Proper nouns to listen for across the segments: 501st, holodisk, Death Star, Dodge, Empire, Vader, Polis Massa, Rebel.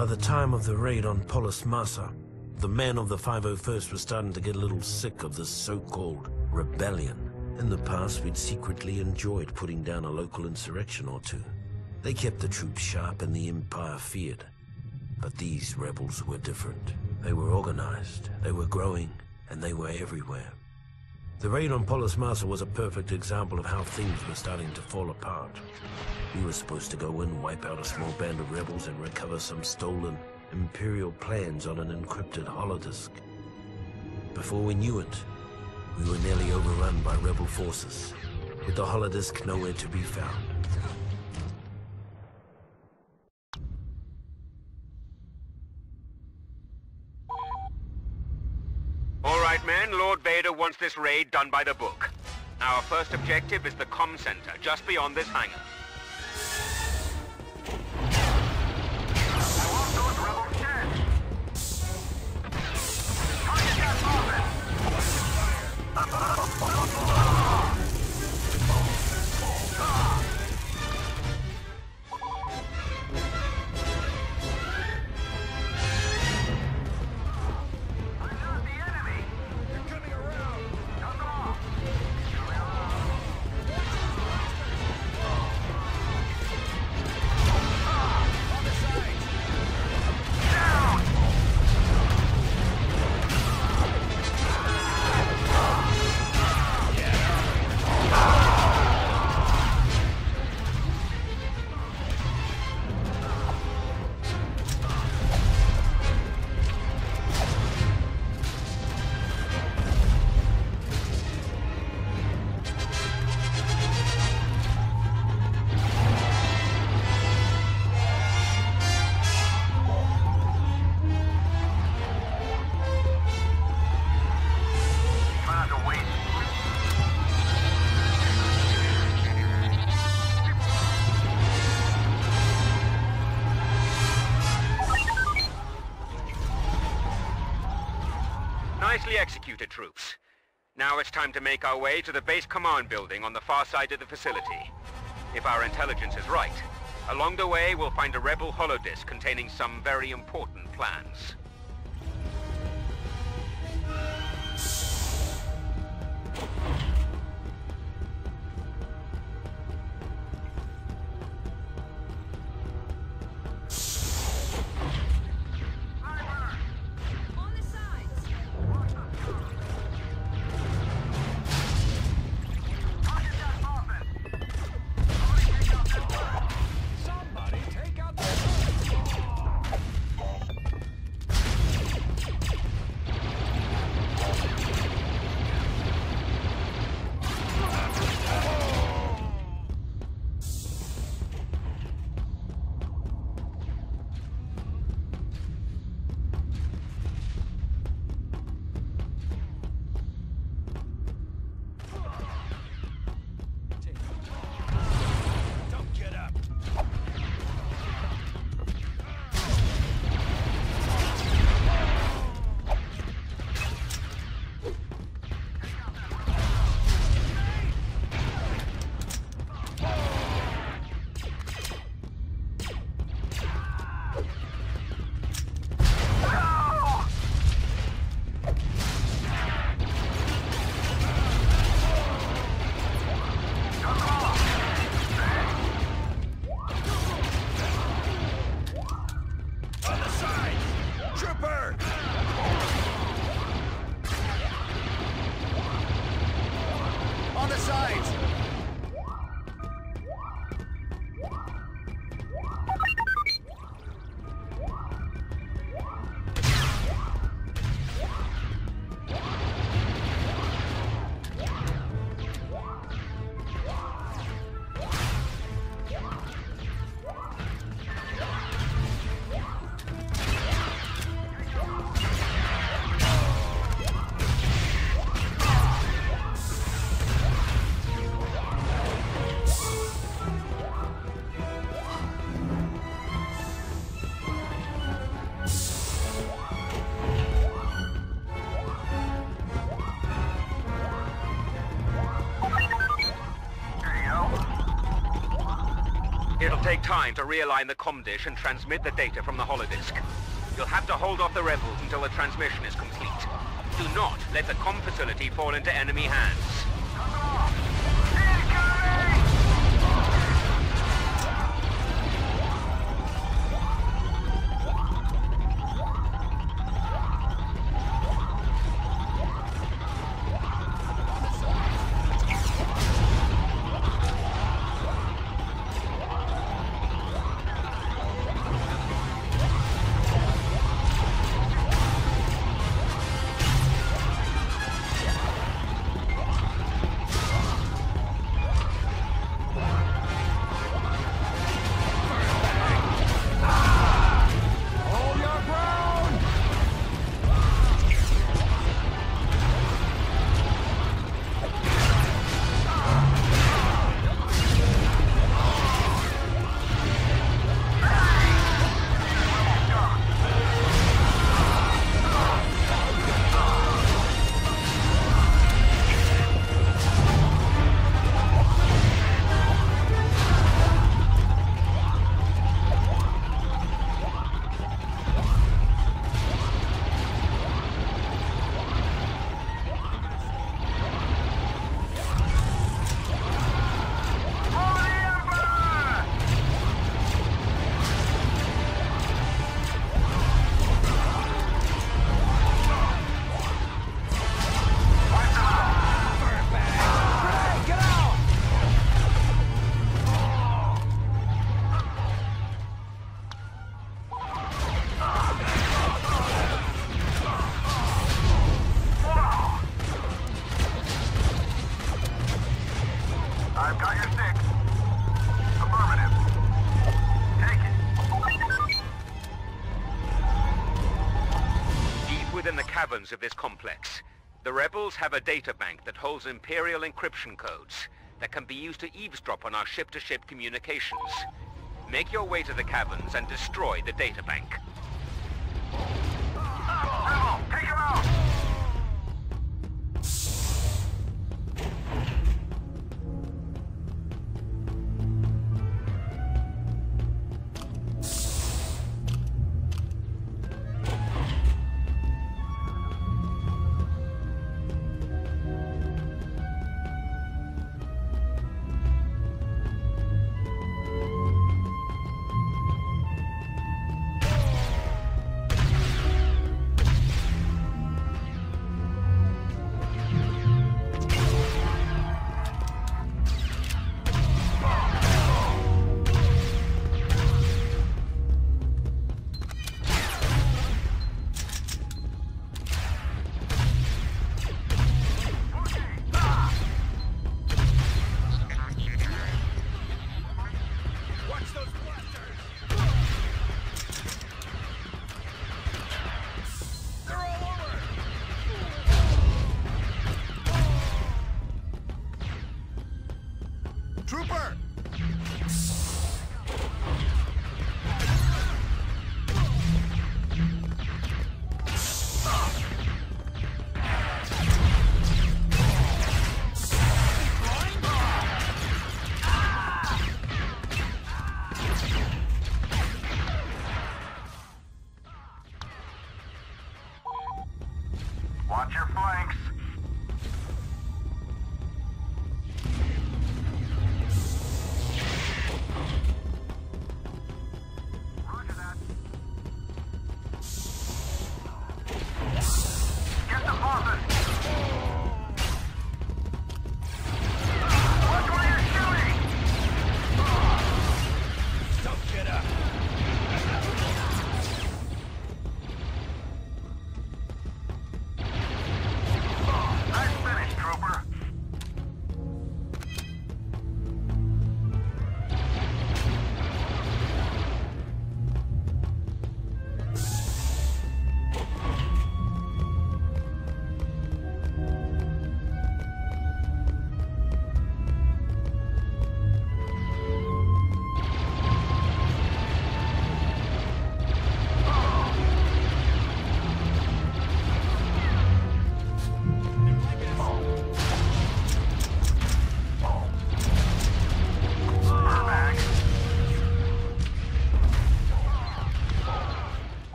By the time of the raid on Polis Massa, the men of the 501st were starting to get a little sick of this so-called rebellion. In the past, we'd secretly enjoyed putting down a local insurrection or two. They kept the troops sharp and the Empire feared. But these rebels were different. They were organized, they were growing, and they were everywhere. The raid on Polis Massa was a perfect example of how things were starting to fall apart. We were supposed to go in, wipe out a small band of rebels, and recover some stolen Imperial plans on an encrypted holodisk. Before we knew it, we were nearly overrun by rebel forces, with the holodisk nowhere to be found. Man, Lord Vader wants this raid done by the book. Our first objective is the comm center, just beyond this hangar. I want those rebels dead. Target gas Nicely executed, troops. Now it's time to make our way to the base command building on the far side of the facility. If our intelligence is right, along the way we'll find a rebel holodisk containing some very important plans. It'll take time to realign the comm dish and transmit the data from the holodisk. You'll have to hold off the rebels until the transmission is complete. Do not let the comm facility fall into enemy hands. Of this complex. The rebels have a data bank that holds Imperial encryption codes that can be used to eavesdrop on our ship-to-ship communications. Make your way to the caverns and destroy the data bank. Rebel, take him out!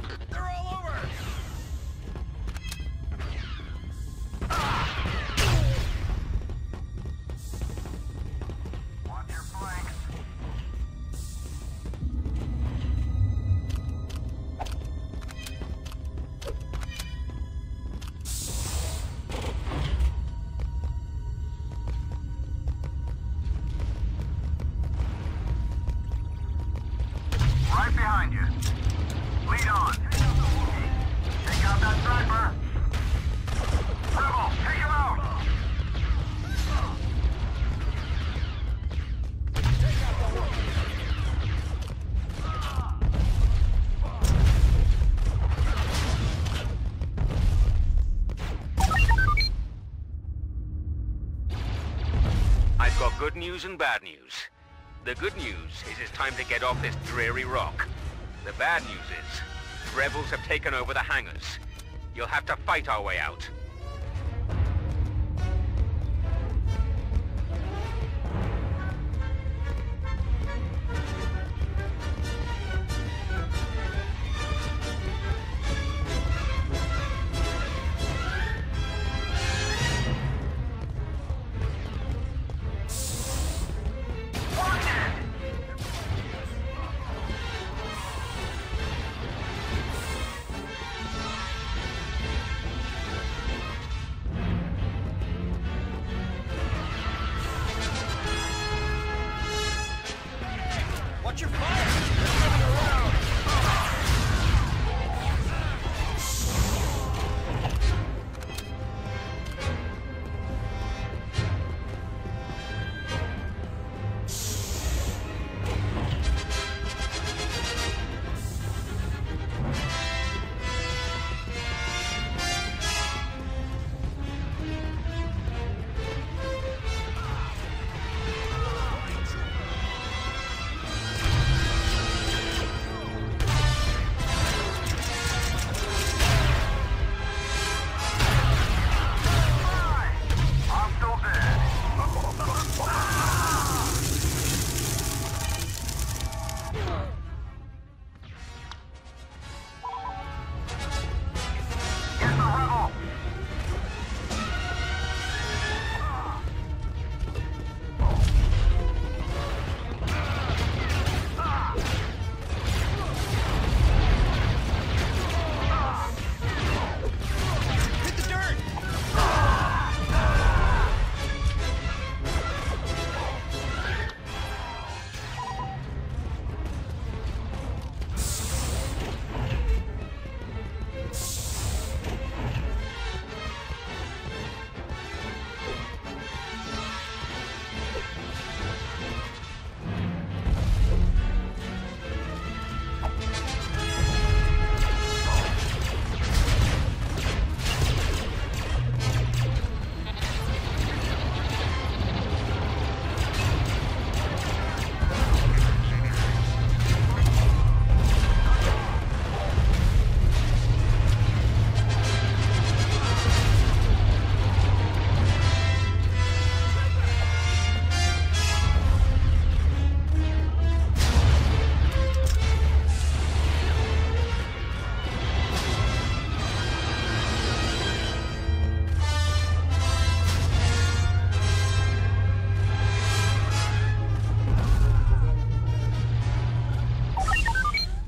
dead. They're all over. Watch your flanks. Right behind you. Lead on. Take out that sniper. Rebel, take him out. I've got good news and bad news. The good news is it's time to get off this dreary rock. The bad news is, rebels have taken over the hangars. You'll have to fight our way out.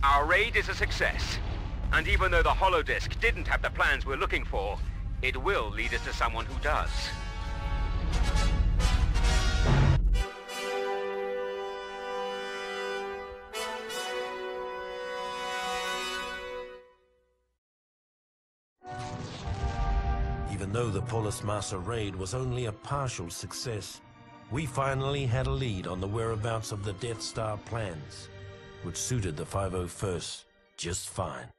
The raid is a success, and even though the holodisk didn't have the plans we're looking for, it will lead us to someone who does. Even though the Polis Massa raid was only a partial success, we finally had a lead on the whereabouts of the Death Star plans, which suited the 501st just fine.